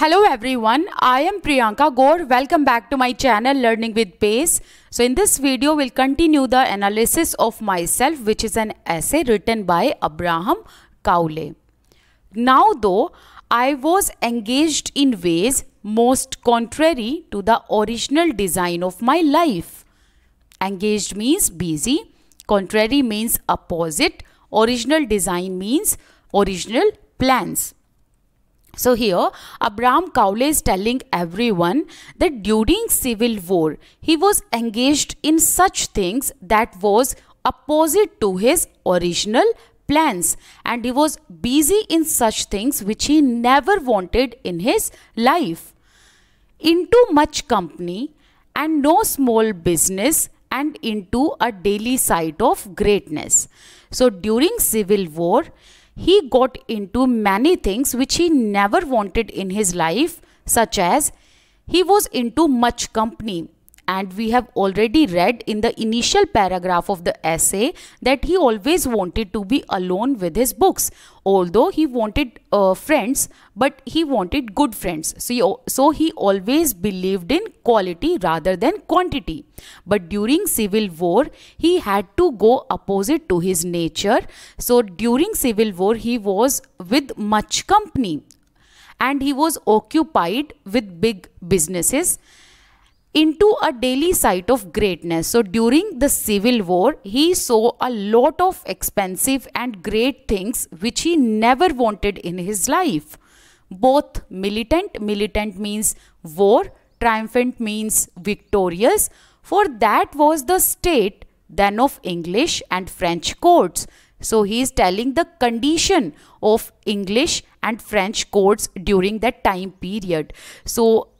Hello everyone, I am Priyanka Gaur. Welcome back to my channel Learning with Pace. So in this video we'll continue the analysis of Myself, which is an essay written by Abraham Cowley. Now though, I was engaged in ways most contrary to the original design of my life. Engaged means busy, contrary means opposite, original design means original plans. So here Abraham Cowley is telling everyone that during Civil War, he was engaged in such things that was opposite to his original plans, and he was busy in such things which he never wanted in his life. Into much company and no small business, and into a daily sight of greatness. So during Civil War, he got into many things which he never wanted in his life, such as he was into much company. And we have already read in the initial paragraph of the essay that he always wanted to be alone with his books. Although he wanted friends, but he wanted good friends. So he always believed in quality rather than quantity. But during Civil War, he had to go opposite to his nature. So during Civil War, he was with much company and he was occupied with big businesses. Into a daily sight of greatness. So during the Civil War, he saw a lot of expensive and great things which he never wanted in his life. Both militant means war, triumphant means victorious, for that was the state then of English and French courts. So he is telling the condition of English and French courts during that time period. So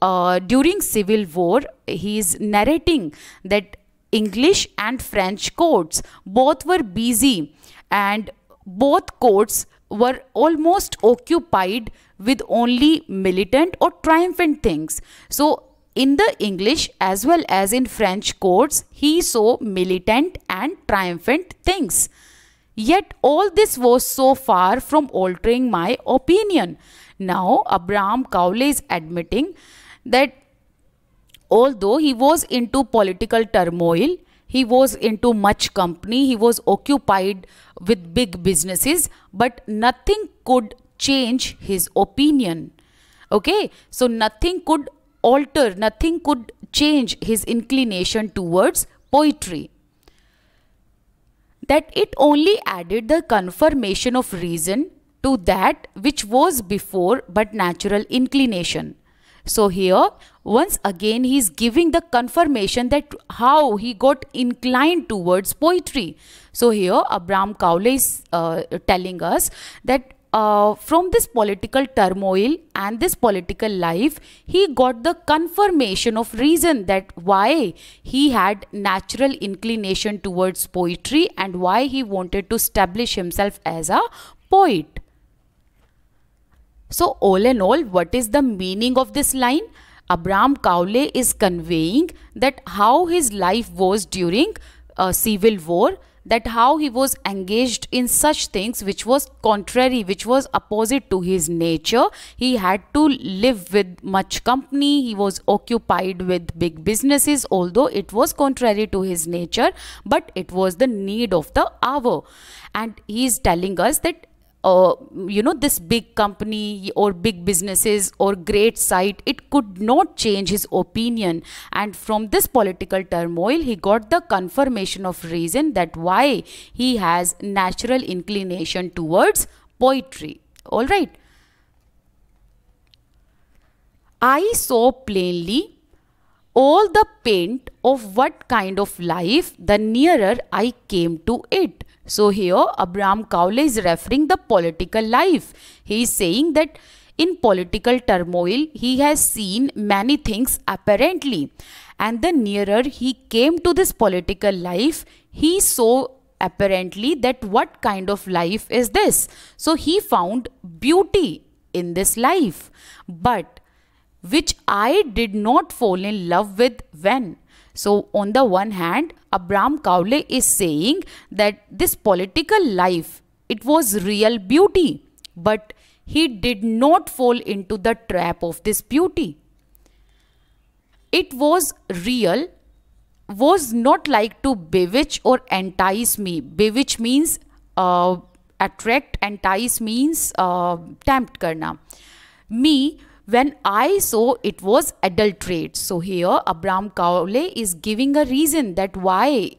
during Civil War, he is narrating that English and French courts both were busy and both courts were almost occupied with only militant or triumphant things. So in the English as well as in French courts, he saw militant and triumphant things. Yet all this was so far from altering my opinion. Now Abraham Cowley is admitting that although he was into political turmoil, he was into much company, he was occupied with big businesses, but nothing could change his opinion. Okay, so nothing could alter, nothing could change his inclination towards poetry. That it only added the confirmation of reason to that which was before but natural inclination. So here once again he is giving the confirmation that how he got inclined towards poetry. So here Abraham Cowley is telling us that from this political turmoil and this political life, he got the confirmation of reason that why he had natural inclination towards poetry and why he wanted to establish himself as a poet. So all in all, what is the meaning of this line? Abraham Cowley is conveying that how his life was during Civil War, that how he was engaged in such things which was contrary, which was opposite to his nature. He had to live with much company, he was occupied with big businesses, although it was contrary to his nature, but it was the need of the hour. And he is telling us that this big company or big businesses or great sight, it could not change his opinion, and from this political turmoil he got the confirmation of reason that why he has natural inclination towards poetry. All right. I saw plainly all the paint of what kind of life the nearer I came to it. So here Abraham Cowley is referring the political life. He is saying that in political turmoil he has seen many things apparently, and the nearer he came to this political life, he saw apparently that what kind of life is this. So he found beauty in this life, but which I did not fall in love with when. So on the one hand, Abraham Cowley is saying that this political life, it was real beauty, but he did not fall into the trap of this beauty. It was real, was not like to bewitch or entice me. Bewitch means attract, entice means tempt karna. Me, when I saw, it was adulterate. So here Abraham Cowley is giving a reason that why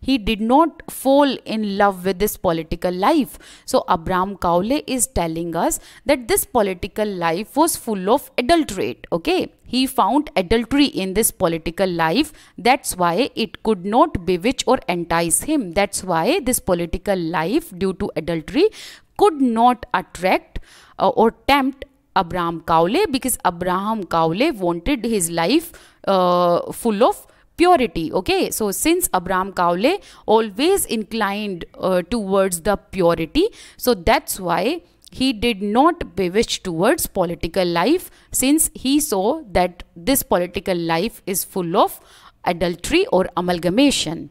he did not fall in love with this political life. So Abraham Cowley is telling us that this political life was full of adulterate. Okay, he found adultery in this political life. That's why it could not bewitch or entice him. That's why this political life, due to adultery, could not attract or tempt Abraham Cowley, because Abraham Cowley wanted his life full of purity. Okay, so since Abraham Cowley always inclined towards the purity, so that's why he did not bewitch towards political life, since he saw that this political life is full of adultery or amalgamation.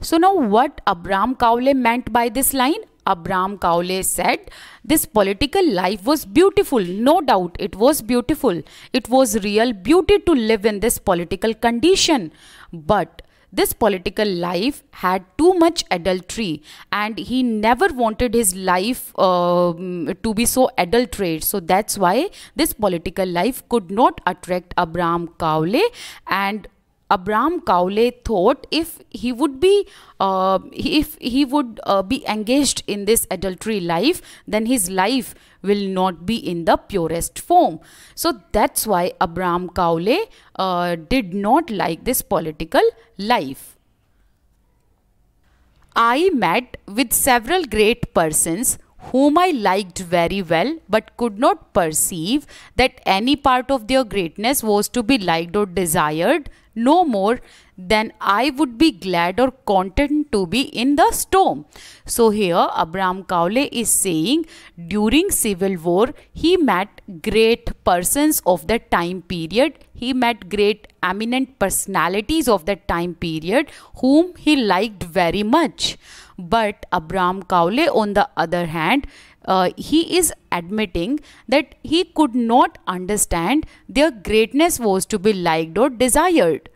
So now what Abraham Cowley meant by this line? Abraham Cowley said this political life was beautiful. No doubt it was beautiful. It was real beauty to live in this political condition. But this political life had too much adultery, and he never wanted his life to be so adulterate. So that's why this political life could not attract Abraham Cowley, and Abraham Cowley thought if he would be engaged in this adultery life, then his life will not be in the purest form. So that's why Abraham Cowley did not like this political life. I met with several great persons whom I liked very well, but could not perceive that any part of their greatness was to be liked or desired, no more than I would be glad or content to be in the storm. So here Abraham Cowley is saying during Civil War, he met great persons of the time period. He met great eminent personalities of the time period whom he liked very much. But Abraham Cowley, on the other hand, he is admitting that he could not understand their greatness was to be liked or desired.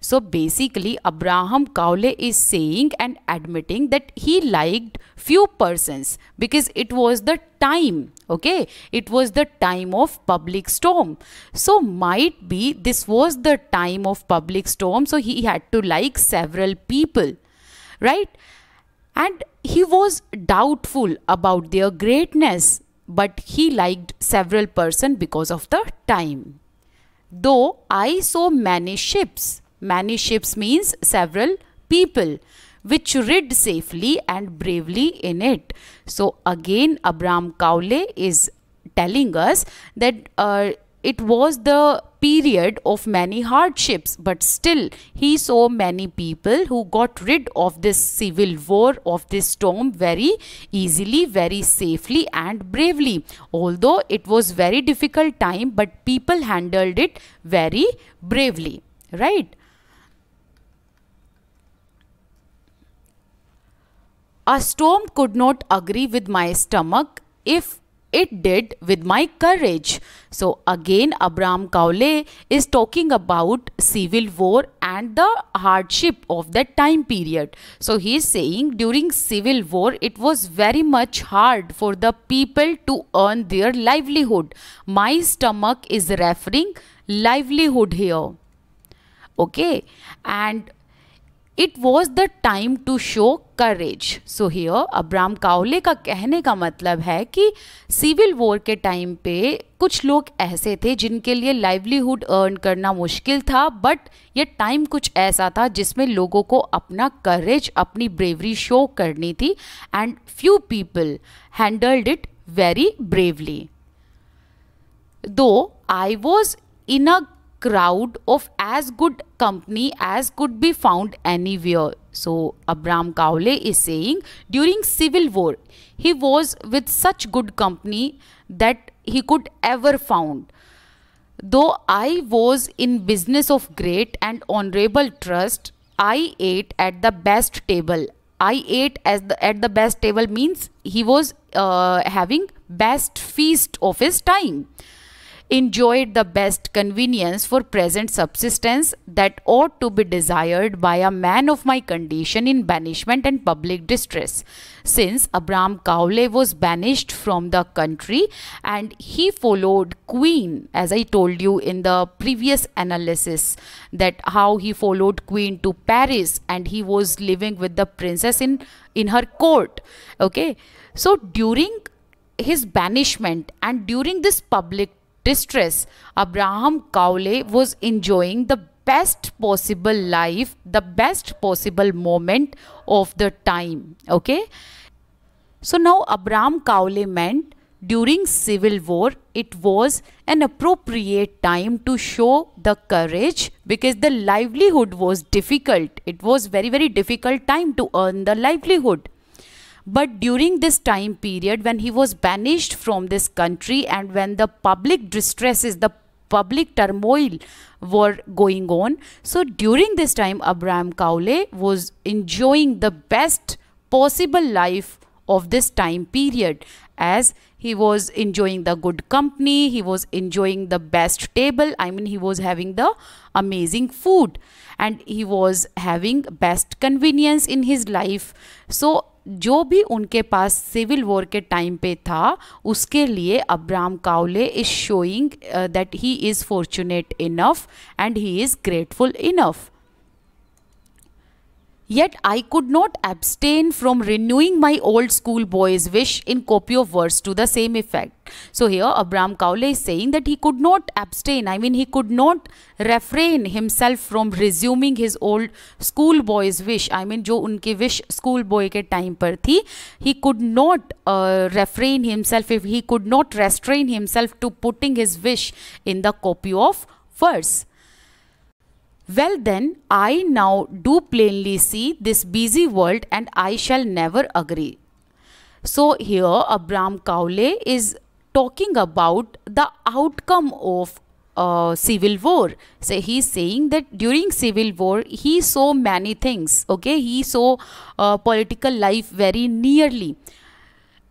So basically Abraham Cowley is saying and admitting that he liked few persons because it was the time. Okay, it was the time of public storm. So might be this was the time of public storm, so he had to like several people, right? And he was doubtful about their greatness, but he liked several persons because of the time. Though I saw many ships means several people, which rid safely and bravely in it. So again Abraham Cowley is telling us that it was the period of many hardships, but still he saw many people who got rid of this civil war, of this storm, very easily, very safely and bravely. Although it was very difficult time, but people handled it very bravely, right? A storm could not agree with my stomach if it did with my courage. So again Abraham Cowley is talking about civil war and the hardship of that time period. So he is saying during civil war it was very much hard for the people to earn their livelihood. My stomach is referring livelihood here. Okay, and it was the time to show courage. So here Abraham Cowley का कहने का मतलब है कि civil war के time पे कुछ लोग ऐसे थे जिनके लिए लाइवलीहुड अर्न करना मुश्किल था, बट ये टाइम कुछ ऐसा था जिसमें लोगों को अपना करेज, अपनी ब्रेवरी शो करनी थी, and few people handled it very bravely. Though I was in a crowd of as good company as could be found anywhere. So Abraham Cowley is saying during Civil War he was with such good company that he could ever found. Though I was in business of great and honorable trust, I ate at the best table. I ate at the best table means he was having best feast of his time, enjoyed the best convenience for present subsistence that ought to be desired by a man of my condition in banishment and public distress. Since Abraham Cowley was banished from the country and he followed Queen, as I told you in the previous analysis, that how he followed Queen to Paris and he was living with the princess in her court. Okay, so during his banishment and during this public distress, Abraham Cowley was enjoying the best possible life, the best possible moment of the time. Okay, so now Abraham Cowley meant during Civil War it was an appropriate time to show the courage, because the livelihood was difficult. It was very, very difficult time to earn the livelihood. But during this time period, when he was banished from this country and when the public distresses, the public turmoil were going on, so during this time Abraham Cowley was enjoying the best possible life of this time period, as he was enjoying the good company, he was enjoying the best table, I mean he was having the amazing food and he was having best convenience in his life. So जो भी उनके पास civil war के time पे था, उसके लिए Abraham Cowley is showing that he is fortunate enough and he is grateful enough. Yet I could not abstain from renewing my old schoolboy's wish in copy of verse to the same effect. So here Abraham Cowley is saying that he could not abstain. I mean he could not refrain himself from resuming his old schoolboy's wish. I mean जो उनकी wish schoolboy के time पर थी, he could not refrain himself. If he could not restrain himself to putting his wish in the copy of verse. Well then, I now do plainly see this busy world and I shall never agree. So here Abraham Cowley is talking about the outcome of Civil War. So he is saying that during Civil War he saw many things. Okay, he saw political life very nearly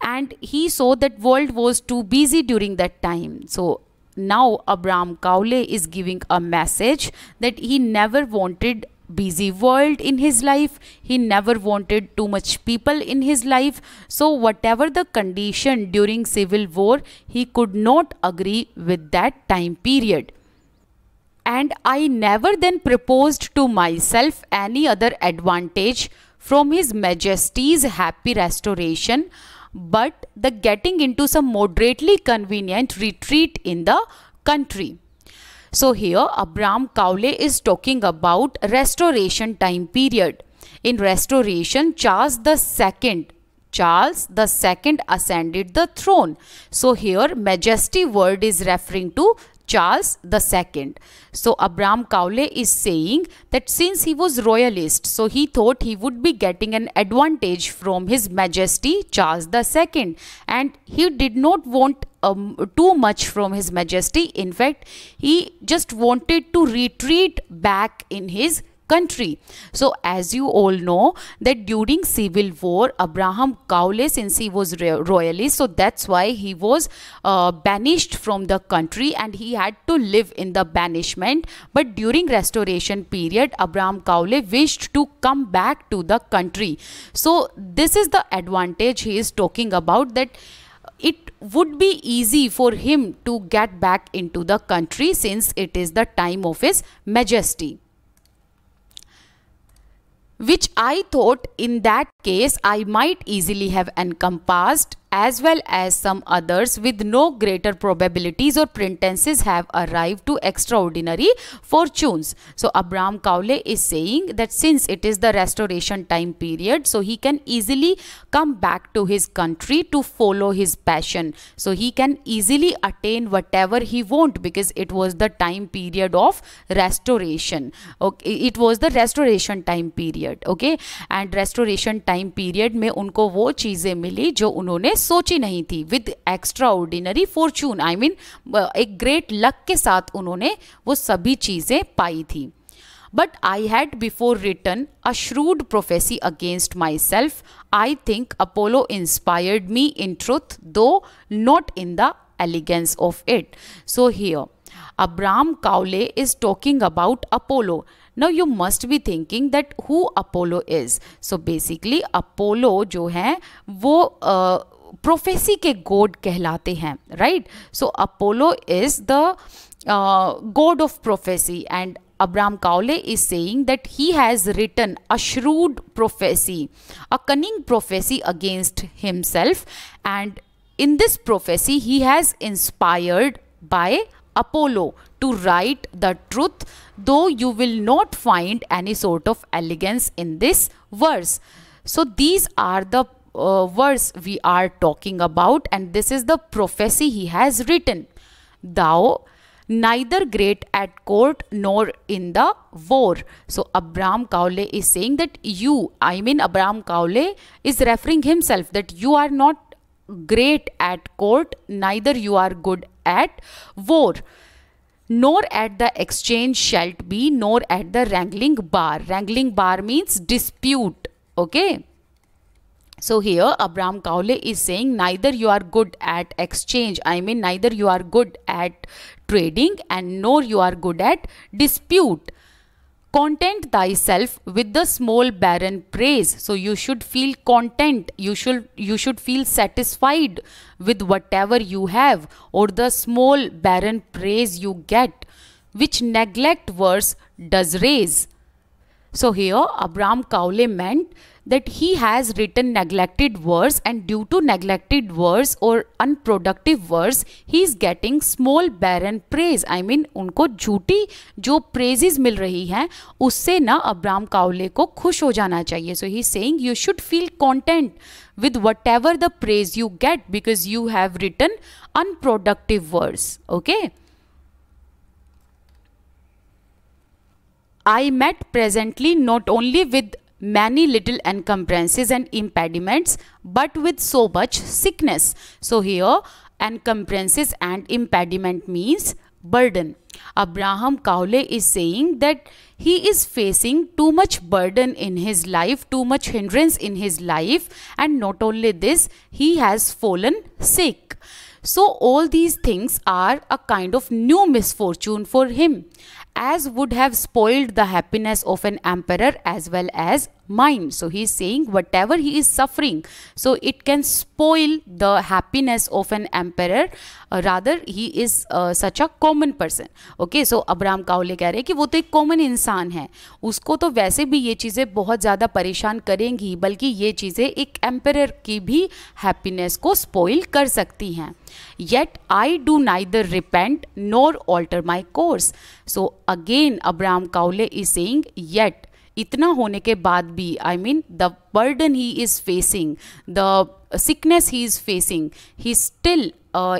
and he saw that world was too busy during that time. So now Abraham Cowley is giving a message that he never wanted busy world in his life, he never wanted too much people in his life. So whatever the condition during Civil War, he could not agree with that time period. And I never then proposed to myself any other advantage from His Majesty's happy restoration but the getting into some moderately convenient retreat in the country. So here Abraham Cowley is talking about restoration time period. In restoration, Charles the Second ascended the throne. So here majesty word is referring to Charles the Second. So Abraham Cowley is saying that since he was royalist, so he thought he would be getting an advantage from His Majesty Charles the Second, and he did not want too much from His Majesty. In fact, he just wanted to retreat back in his country. So as you all know that during Civil War, Abraham Cowley, since he was royalist, so that's why he was banished from the country and he had to live in the banishment. But during restoration period, Abraham Cowley wished to come back to the country. So this is the advantage he is talking about, that it would be easy for him to get back into the country since it is the time of His Majesty. Which I thought in that case I might easily have encompassed, as well as some others with no greater probabilities or pretenses have arrived to extraordinary fortunes. So Abraham Cowley is saying that since it is the restoration time period, so he can easily come back to his country to follow his passion. So he can easily attain whatever he wants because it was the time period of restoration. Okay, it was the restoration time period. Okay, and restoration time period में उनको वो चीजें मिली जो उन्होंने सोची नहीं थी, with extraordinary fortune. I mean एक great luck के साथ उन्होंने वो सभी चीजें पाई थी. But I had before written a shrewd prophecy against myself. I think Apollo inspired me in truth, though not in the elegance of it. So here, Abraham Cowley is talking about Apollo. Now you must be thinking that who Apollo is. So basically Apollo जो है वो prophecy के god कहलाते हैं, right? So Apollo is the god of prophecy, and Abraham Cowley is saying that he has written a shrewd prophecy, a cunning prophecy against himself, and in this prophecy he has inspired by Apollo to write the truth, though you will not find any sort of elegance in this verse. So these are the verse we are talking about, and this is the prophecy he has written. Thou neither great at court nor in the war. So Abraham Cowley is saying that you, I mean Abraham Cowley is referring himself, that you are not great at court, neither you are good at war, nor at the exchange shalt be, nor at the wrangling bar. Wrangling bar means dispute, okay? So here Abraham Cowley is saying neither you are good at exchange, I mean neither you are good at trading, and nor you are good at dispute. Content thyself with the small barren praise. So you should feel content, you should feel satisfied with whatever you have or the small barren praise you get, which neglect verse does raise. So here Abraham Cowley meant that he has written neglected verse, and due to neglected verse or unproductive verse, he is getting small barren praise. I mean, उनको झूठी जो praises मिल रही हैं, उससे ना Abraham Cowley को खुश हो जाना चाहिए. So he is saying you should feel content with whatever the praise you get, because you have written unproductive verse. Okay. I met presently not only with many little encumbrances and impediments, but with so much sickness. So here encumbrances and impediment means burden. Abraham Cowley is saying that he is facing too much burden in his life, too much hindrance in his life, and not only this, he has fallen sick. So all these things are a kind of new misfortune for him, as would have spoiled the happiness of an emperor as well as mine. So he is saying whatever he is suffering, so it can spoil the happiness of an emperor. Rather, he is such a common person. Okay, so Abraham Cowley कह रहे हैं कि वो तो एक common इंसान है, उसको तो वैसे भी ये चीज़ें बहुत ज़्यादा परेशान करेंगी, बल्कि ये चीज़ें एक emperor की भी happiness को spoil कर सकती हैं. Yet I do neither repent nor alter my course. So again Abraham Cowley is saying yet, इतना होने के बाद भी, I mean the burden he is facing, the sickness he is facing, he still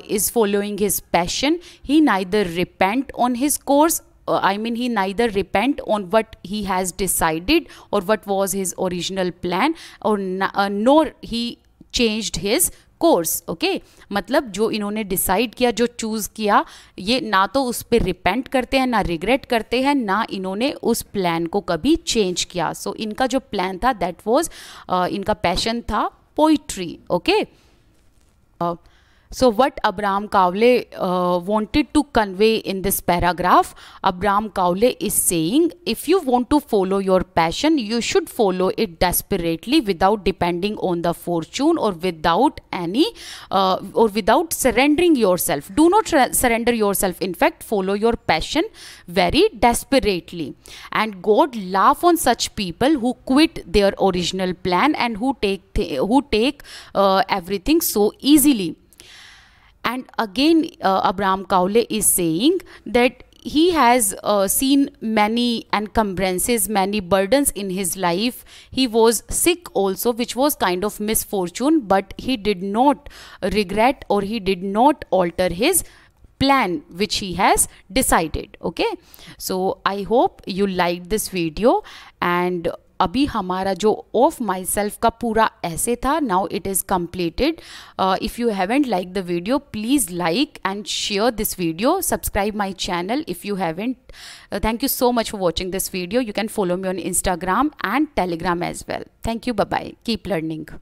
is following his passion. He neither repent on his course, I mean he neither repent on what he has decided or what was his original plan, or nor he changed his course, okay? मतलब जो इन्होंने decide किया, जो choose किया, ये ना तो उस पे रिपेंट करते हैं, ना रिग्रेट करते हैं, ना इन्होंने उस प्लान को कभी चेंज किया. सो इनका जो प्लान था दैट वाज, इनका पैशन था poetry, okay? So what Abraham Cowley wanted to convey in this paragraph, Abraham Cowley is saying if you want to follow your passion, you should follow it desperately without depending on the fortune, or without any without surrendering yourself. Do not surrender yourself. In fact, follow your passion very desperately. And God laugh on such people who quit their original plan and who take everything so easily. And again Abraham Cowley is saying that he has seen many encumbrances, many burdens in his life. He was sick also, which was kind of misfortune, but he did not regret or he did not alter his plan which he has decided. Okay, so I hope you liked this video, and अभी हमारा जो of my self का पूरा ऐसे था, now it is completed. If you haven't like the video please like and share this video, subscribe my channel if you haven't. Thank you so much for watching this video. You can follow me on Instagram and Telegram as well. Thank you. Bye-bye. Keep learning.